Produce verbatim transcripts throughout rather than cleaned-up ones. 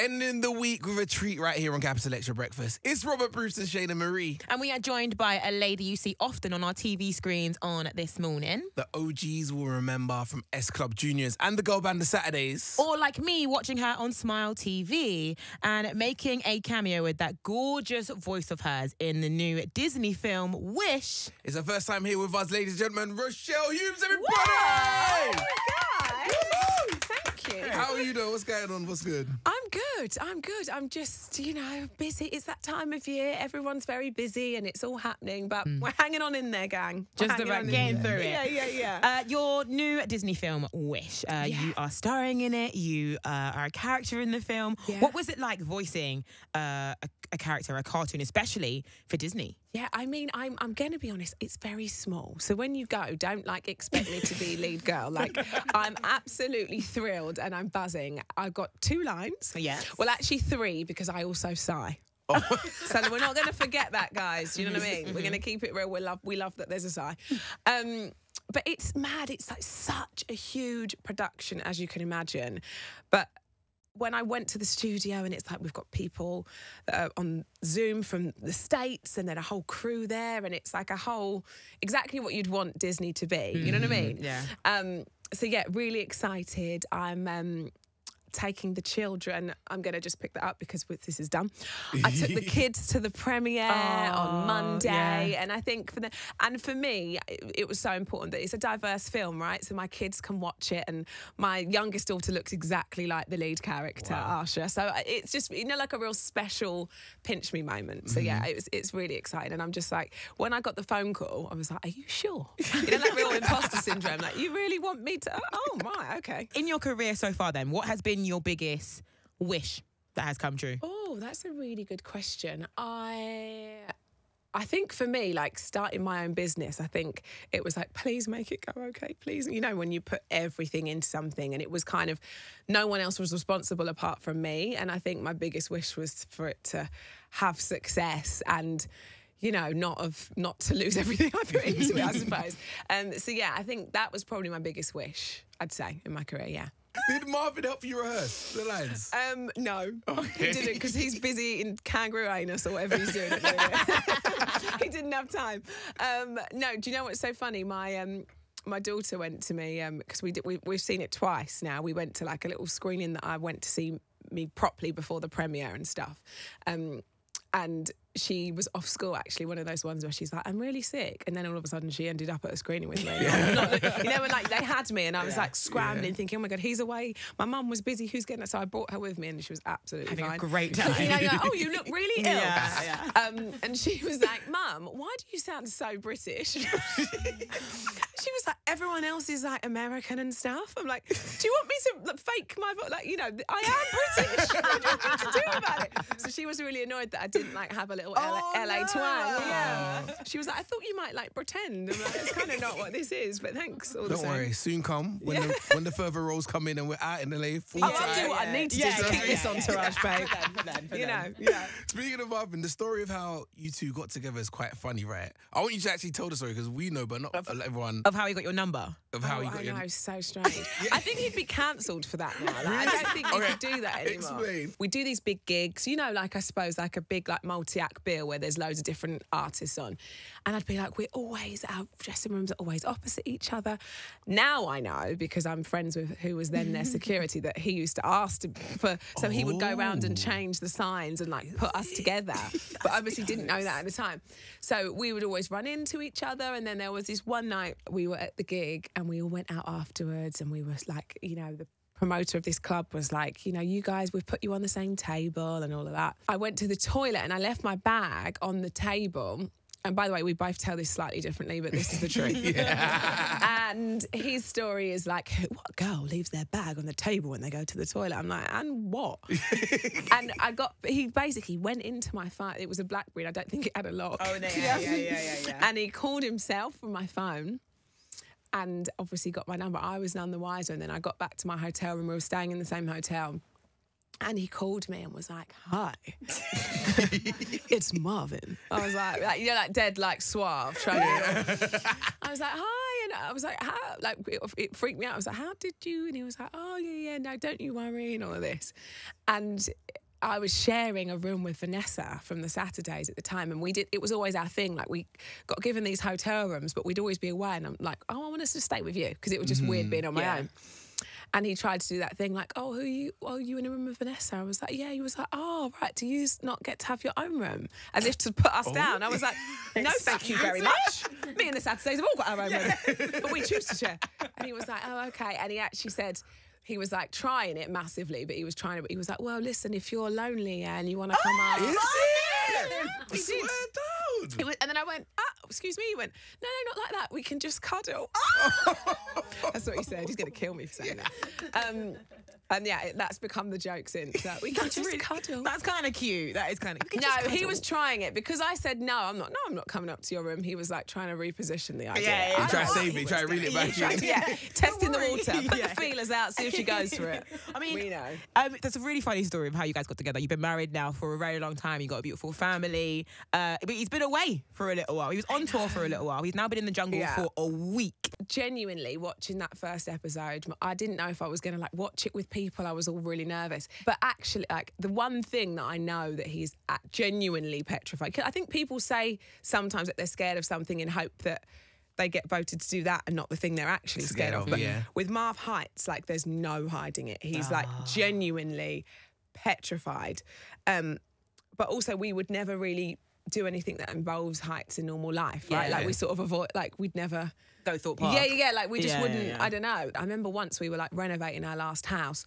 Ending the week with a treat right here on Capital Extra Breakfast. It's Robert Bruce and Shayna Marie. And we are joined by a lady you see often on our T V screens on This Morning. The O Gs will remember from S Club Juniors and the girl band The Saturdays. Or like me, watching her on Smile T V and making a cameo with that gorgeous voice of hers in the new Disney film, Wish. It's her first time here with us, ladies and gentlemen, Rochelle Humes, everybody! Woo! Oh my God! Thank you. How are you doing? What's going on? What's good? I'm Good, I'm good. I'm just, you know, busy. It's that time of year. Everyone's very busy and it's all happening, but mm. we're hanging on in there, gang. We're just about getting through it. Yeah, yeah, yeah. Uh, your new Disney film, Wish. Uh, yeah. You are starring in it. You uh, are a character in the film. Yeah. What was it like voicing uh, a, a character, a cartoon, especially for Disney? Yeah, I mean, I'm, I'm going to be honest, it's very small. So when you go, don't, like, expect me to be lead girl. Like, I'm absolutely thrilled and I'm buzzing. I've got two lines. Yes. Well, actually three, because I also sigh. Oh. So we're not going to forget that, guys. Do you know what I mean? Mm-hmm. We're going to keep it real. We love, we love that there's a sigh. Um... But it's mad. It's, like, such a huge production, as you can imagine. But when I went to the studio and it's like we've got people that are on Zoom from the States and then a whole crew there and it's like a whole... Exactly what you'd want Disney to be. Mm-hmm. You know what I mean? Yeah. Um, so, yeah, really excited. I'm... Um, taking the children, I'm going to just pick that up because this is done. I took the kids to the premiere oh, on Monday, yeah. and I think for the and for me, it, it was so important that it's a diverse film, right? So my kids can watch it, and my youngest daughter looks exactly like the lead character, wow. Asha. So it's just, you know, like a real special pinch me moment. So mm. yeah, it was, it's really exciting, and I'm just like, when I got the phone call, I was like, are you sure? You know, like real imposter syndrome, like you really want me to? Oh my, okay. In your career so far, then, what has been your biggest wish that has come true? Oh, that's a really good question. I I think for me, like starting my own business, I think it was like, please make it go okay, please. You know, when you put everything into something and it was kind of, no one else was responsible apart from me. And I think my biggest wish was for it to have success and, you know, not of not to lose everything I put into it, I suppose. Um, so yeah, I think that was probably my biggest wish, I'd say, in my career, yeah. Did Marvin help you rehearse the lines? Um, no, okay. He didn't, because he's busy in kangaroo anus or whatever he's doing. He didn't have time. Um, no, do you know what's so funny? My um, my daughter went to me because um, we did. We, we've seen it twice now. We went to like a little screening that I went to see me properly before the premiere and stuff. Um, and she was off school, actually, one of those ones where she's like, I'm really sick. And then all of a sudden she ended up at a screening with me. Yeah. Not, you know, and like they had me and I was yeah. like scrambling, yeah. thinking, oh my God, he's away. My mum was busy, who's getting it? So I brought her with me and she was absolutely Having fine. a great time. You know, like, oh, you look really ill. Yeah, yeah. Um, and she was like, Mum, why do you sound so British? She was like, everyone else is like American and stuff. I'm like, do you want me to fake my, like, you know, I am British. What do you want me to do about it? So she was really annoyed that I didn't like have a little Oh, L A no. twang. Yeah. She was like, I thought you might like pretend. I'm like, it's kind of not what this is, but thanks. All Don't the worry, soon come when, yeah. the, when the further roles come in and we're out in L A full time. Oh, I'll do what yeah. I need to yeah, do to yeah, keep yeah, this yeah, on Taraj, yeah. babe. For them, for them, for you them. know. Yeah. Speaking of Marvin, the story of how you two got together is quite funny, right? I want you to actually tell the story because we know, but not of, everyone. Of how he got your number. Of how oh, he got I your number. I know, so strange. yeah. I think he'd be cancelled for that now. Like, really? I don't think okay. you could do that anymore. Explain. We do these big gigs, you know, like I suppose, like a big, like multi-act bill where there's loads of different artists on, and I'd be like, we're always, our dressing rooms are always opposite each other. Now I know, because I'm friends with who was then their security, that he used to ask to, for so oh. he would go round and change the signs and like put us together. But obviously didn't know that at the time, so we would always run into each other. And then there was this one night we were at the gig and we all went out afterwards and we were like, you know, the promoter of this club was like, you know, you guys, we've put you on the same table and all of that. I went to the toilet and I left my bag on the table. And by the way, we both tell this slightly differently, but this is the truth. yeah. And his story is like, what girl leaves their bag on the table when they go to the toilet? I'm like, and what? And I got, he basically went into my phone. It was a BlackBerry. I don't think it had a lock. Oh, no, yeah, yeah, yeah, yeah, yeah. And he called himself from my phone. And obviously got my number. I was none the wiser. And then I got back to my hotel room. We were staying in the same hotel. And he called me and was like, hi, it's Marvin. I was like, like, you know, like dead, like suave. Trying to, I was like, hi. And I was like, how? Like, it, it freaked me out. I was like, how did you? And he was like, oh, yeah, yeah, no, don't you worry, and all of this. And I was sharing a room with Vanessa from the Saturdays at the time, and we did, it was always our thing. Like, we got given these hotel rooms, but we'd always be away, and I'm like, oh, I want us to stay with you, because it was just mm-hmm. weird being on my yeah. own. And he tried to do that thing like, oh, who are you? Oh, you in a room with Vanessa? I was like, yeah. He was like, oh, right. Do you not get to have your own room? As if to put us oh. down. I was like, no, thank you very much. Me and the Saturdays have all got our own yeah. room. But we choose to share. And he was like, oh, okay. And he actually said, he was like trying it massively, but he was trying to, he was like, well, listen, if you're lonely and you want to come oh, out. Is it? Yeah, I swear down. It was, and then I went, ah, oh, excuse me. He went, no, no, not like that. We can just cuddle. Oh. That's what he said. He's going to kill me for saying yeah. that. Um, and yeah, that's become the joke since. That we can that's just really, cuddle. That's kind of cute. That is kind of cute. No, he was trying it because I said, no, I'm not, no, I'm not coming up to your room. He was like trying to reposition the idea. Yeah, yeah. Try to save me, try to reel it back to you. Yeah, testing the water, put yeah. the feelers out, see if she goes for it. I mean, we know. Um, that's a really funny story of how you guys got together. You've been married now for a very long time. You've got a beautiful family. Uh, but he's been away for a little while. He was on tour for a little while. He's now been in the jungle yeah. for a week. Genuinely, watching that first episode, I didn't know if I was going to like watch it with people. People, I was all really nervous. But actually, like, the one thing that I know that he's genuinely petrified, I think people say sometimes that they're scared of something in hope that they get voted to do that and not the thing they're actually scared, scared of. But yeah. with Marv Heights, like, there's no hiding it. He's, oh. like, genuinely petrified. Um, but also, we would never really do anything that involves heights in normal life, right? Yeah. Like, we sort of avoid, like, we'd never... Thorpe Park. Yeah, yeah, like we just yeah, wouldn't, yeah, yeah. I don't know. I remember once we were like renovating our last house.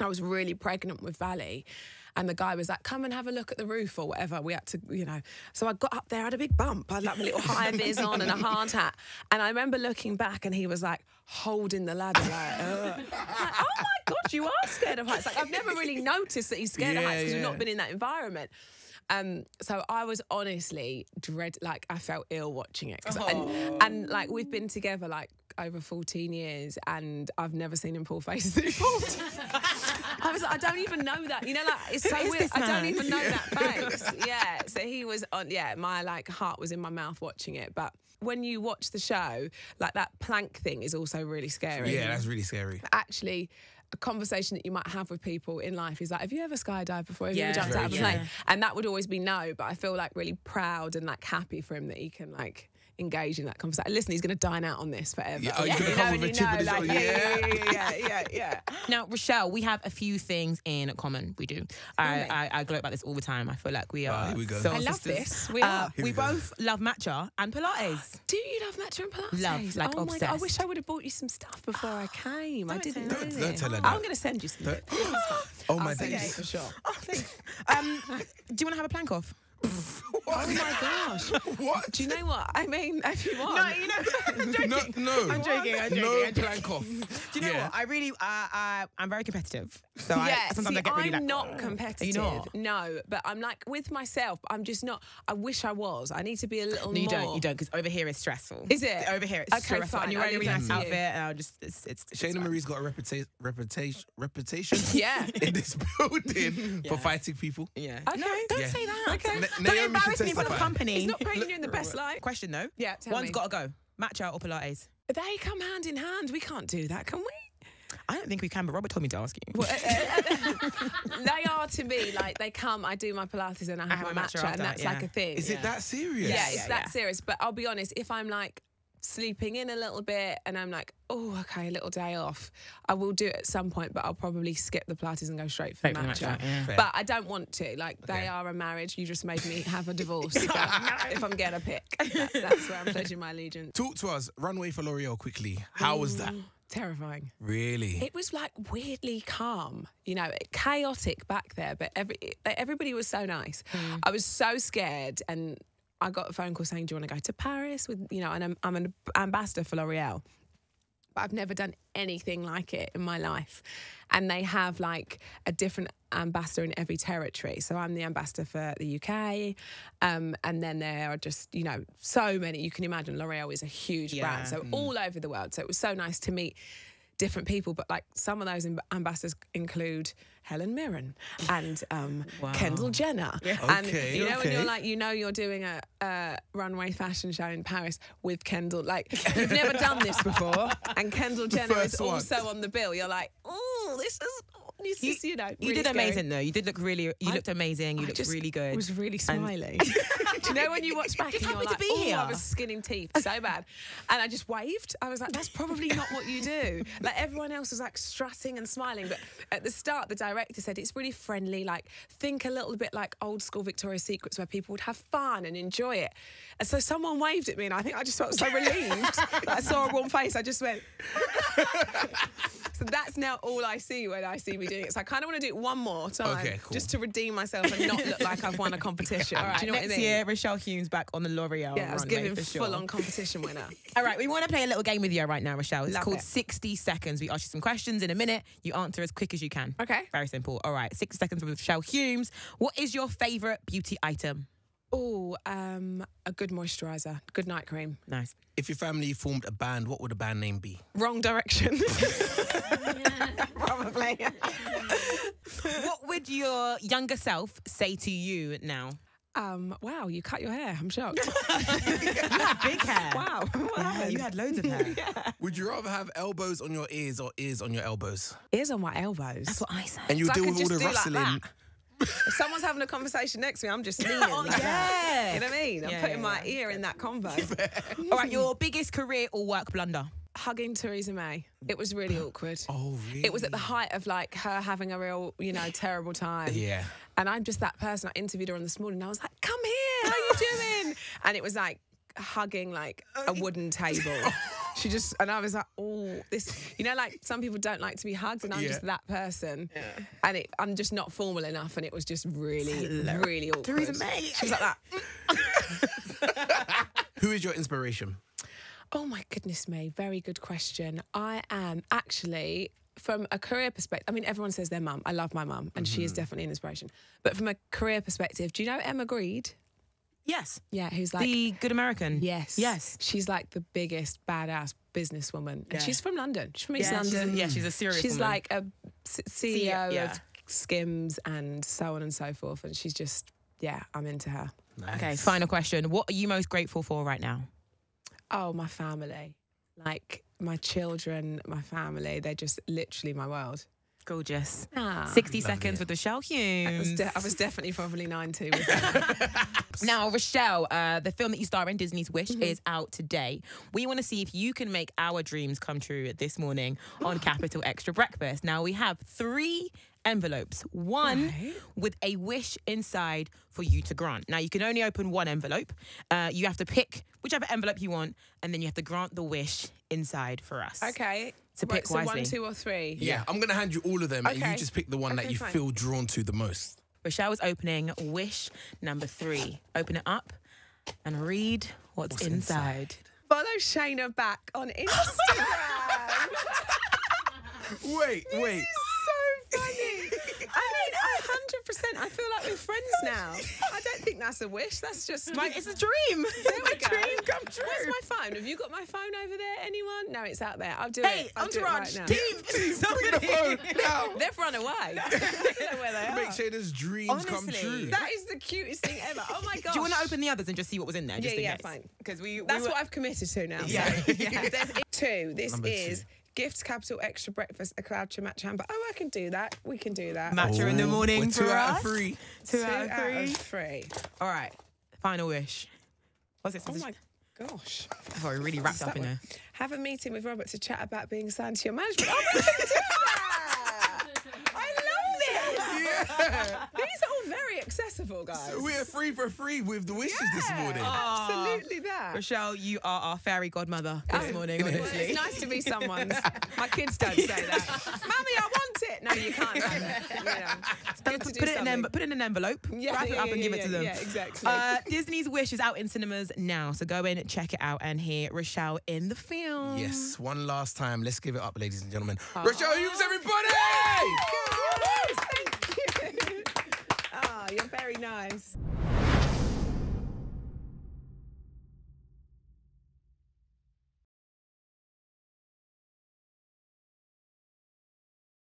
I was really pregnant with Valley and the guy was like, come and have a look at the roof or whatever. We had to, you know. So I got up there, I had a big bump. I had like a little high vis on and a hard hat. And I remember looking back and he was like holding the ladder like, oh, like, oh my God, you are scared of heights. Like, I've never really noticed that he's scared yeah, of heights because yeah. we've not been in that environment. Um, so I was honestly dread, like I felt ill watching it. Oh. And, and like we've been together like over fourteen years and I've never seen him pull faces that he pulled. I was like, I don't even know that. You know, like, it's so weird. I don't even know yeah. that face. Yeah, so he was on, yeah, my like heart was in my mouth watching it. But when you watch the show, like that plank thing is also really scary. Yeah, that's really scary. But actually... a conversation that you might have with people in life is like, have you ever skydived before? Have yeah, you ever jumped out of a plane? Yeah. And that would always be no, but I feel like really proud and like happy for him that he can like engage in that conversation. Listen, he's going to dine out on this forever. Yeah, oh, yeah. You know, you know, like, yeah, yeah, yeah, yeah, yeah. Now, Rochelle, we have a few things in common. We do. I, I, I gloat about this all the time. I feel like we are. Uh, here we go. So I love sisters. This. We are. Uh, we, we both love matcha and Pilates. Do you love matcha and Pilates? Love, like, oh obsessed. My God, I wish I would have bought you some stuff before I came. Don't I didn't know this. Don't tell her that. I'm going to send you some. Oh my days, okay. For sure. Oh, thanks. Um, do you want to have a plank off? What? Oh my gosh! What? Do you know what I mean? If you want, no, you know, I'm joking. No, no, I'm joking. I'm joking. No plank off. Do you know yeah. what? I really, uh, uh, I'm very competitive. So yeah, I, sometimes see, I get really. I'm like, not competitive. Are you not? No, but I'm like with myself. I'm just not. I wish I was. I need to be a little. No, you more. don't. You don't, because over here is stressful. Is it? Over here it's okay, stressful. Fine. And you're wearing a really nice outfit, and I'll just. It's. it's, it's Shayna Marie's got a reputation. Reputation. Reputation. Yeah. In this building yeah. for fighting people. Yeah. Okay. No, don't yeah. say that. Okay. N Don't Naomi embarrass me for the company. It's not painting you in the best light. Question though. Yeah, tell One's me. Gotta go. Matcha or Pilates? They come hand in hand. We can't do that, can we? I don't think we can, but Robert told me to ask you. Well, uh, uh, they are to me, like, they come, I do my Pilates and I have, I have my matcha, matcha and that's yeah. like a thing. Is yeah. it that serious? Yeah, it's yeah, that yeah. serious. But I'll be honest, if I'm like sleeping in a little bit and I'm like, oh, okay, a little day off, I will do it at some point, but I'll probably skip the Pilates and go straight for the matcha. Yeah. But I don't want to. Like, okay. They are a marriage. You just made me have a divorce. So if I'm going to pick, that, that's where I'm pledging my allegiance. Talk to us. Runway for L'Oreal quickly. How Ooh, was that? Terrifying. Really? It was, like, weirdly calm. You know, chaotic back there, but every everybody was so nice. Mm. I was so scared and... I got a phone call saying, do you want to go to Paris with, you know, and I'm, I'm an ambassador for L'Oreal. But I've never done anything like it in my life. And they have like a different ambassador in every territory. So I'm the ambassador for the U K. Um, and then there are just, you know, so many, you can imagine L'Oreal is a huge yeah. brand. So mm. all over the world. So it was so nice to meet different people. But like some of those ambassadors include Helen Mirren and um, wow. Kendall Jenner. Yeah. Okay, and you know, okay. when you're like, you know, you're doing a, a runway fashion show in Paris with Kendall. Like, you've never done this before, and Kendall Jenner is one. also on the bill. You're like, oh, this is. This you, is, you know, really you did scary. amazing though. You did look really. You I, looked amazing. You I looked just really good. I was really smiling. Do you know when you watch back and you're like, oh, here. I was skinning teeth so bad, and I just waved. I was like, that's probably not what you do. Like everyone else was like strutting and smiling, but at the start, the director said it's really friendly. Like think a little bit like old school Victoria's Secrets, where people would have fun and enjoy it. And so someone waved at me, and I think I just felt so relieved. Like, I saw a warm face. I just went. So that's now all I see when I see me doing it. So I kind of want to do it one more time, okay, cool. just to redeem myself and not look like I've won a competition. All right, do you know next what I mean? year, Rochelle Humes back on the L'Oreal. Yeah, I was giving full sure. on competition winner. All right, we want to play a little game with you right now, Rochelle. It's Love called it. sixty seconds. We ask you some questions in a minute. You answer as quick as you can. Okay. Very simple. All right, sixty seconds with Rochelle Humes. What is your favourite beauty item? Oh, um, a good moisturiser, good night cream. Nice. If your family formed a band, what would the band name be? Wrong Direction. Probably. What would your younger self say to you now? Um, wow, you cut your hair. I'm shocked. You had big hair. Wow. Yeah, you had loads of hair. Yeah. Would you rather have elbows on your ears or ears on your elbows? Ears on my elbows. That's what I said. And you so deal with all the rustling. Like if someone's having a conversation next to me, I'm just leaning oh, like yeah. that. You know what I mean? I'm yeah, putting yeah, my yeah. ear in that convo. All right, your biggest career or work blunder? Hugging Theresa May. It was really awkward. Oh, really? It was at the height of, like, her having a real, you know, terrible time. Yeah. And I'm just that person. I interviewed her on This Morning, and I was like, come here, how you doing? And it was, like, hugging, like, a wooden table. She just, and I was like, oh, this, you know, like some people don't like to be hugged, and I'm yeah. just that person. Yeah. And it, I'm just not formal enough, and it was just really, really awkward. Theresa May. She was like that. Who is your inspiration? Oh, my goodness me. Very good question. I am actually, from a career perspective, I mean, everyone says their mum. I love my mum, and mm-hmm. she is definitely an inspiration. But from a career perspective, do you know Emma Greed? Yes. Yeah, who's like... The Good American. Yes. Yes. She's like the biggest badass businesswoman. Yeah. And she's from London. She's from East yeah, London. She's, yeah, she's a serious She's woman. like a C E O yeah. of Skims and so on and so forth. And she's just, yeah, I'm into her. Nice. Okay, final question. What are you most grateful for right now? Oh, my family. Like, my children, my family. They're just literally my world. Gorgeous. Ah, sixty seconds it. with Rochelle Humes. I was, I was definitely probably nine two with that. Now, Rochelle, uh, the film that you star in, Disney's Wish, mm-hmm. is out today. We want to see if you can make our dreams come true this morning on Capital Extra Breakfast. Now, we have three envelopes. One right. with a wish inside for you to grant. Now, you can only open one envelope. Uh, you have to pick whichever envelope you want, and then you have to grant the wish inside for us. Okay. To pick right, so wisely. One, two, or three. Yeah, yeah, I'm going to hand you all of them, okay. and you just pick the one okay, that you fine. feel drawn to the most. Rochelle's opening wish number three. Open it up and read what's, what's inside. inside. Follow Shayna back on Instagram. wait, this wait. This is so funny. I mean, one hundred percent. I feel like we're friends now. I don't think that's a wish. That's just my... It's a dream. There we go. Dream come true. Where's my phone? Have you got my phone over there, anyone? No, it's out there. I'll do hey, it. I'll entourage, do it right now. Team, team, bring the phone now. They've run away. I don't know where they are. Make Shayna's dreams Honestly, come true. That is the cutest thing ever. Oh, my gosh. Do you want to open the others and just see what was in there? Just yeah, yeah, guess? fine. Because we, we That's were... what I've committed to now. Yeah. So. yeah. There's two. This Number is... Two. Gift, Capital Extra Breakfast, a cloud to matcha hamper. Oh, I can do that. We can do that. Matcha oh. in the morning well, two for out us. Of three. Two, two out of three. Two out of three. All right. Final wish. What's it? Oh, my gosh. Oh, we really wrapped up in there. Have a meeting with Robert to chat about being signed to your management. Oh, we can do that. I love this. Yeah. These are all very accessible, guys. So we're free for free with the wishes yeah. this morning. Oh. Absolutely that. Rochelle, you are our fairy godmother this um, morning, honestly. Well, it's nice to be someone's. My kids don't say that. Mummy, I want it. No, you can't have it. You know, put, put, it in put it in an envelope, yeah, wrap yeah, it up yeah, and yeah, give yeah, it to them. Yeah, exactly. Uh, Disney's Wish is out in cinemas now, so go in, check it out and hear Rochelle in the film. Yes, one last time. Let's give it up, ladies and gentlemen. Oh. Rochelle Humes, everybody! Yay! Thank you. Oh, you're very nice.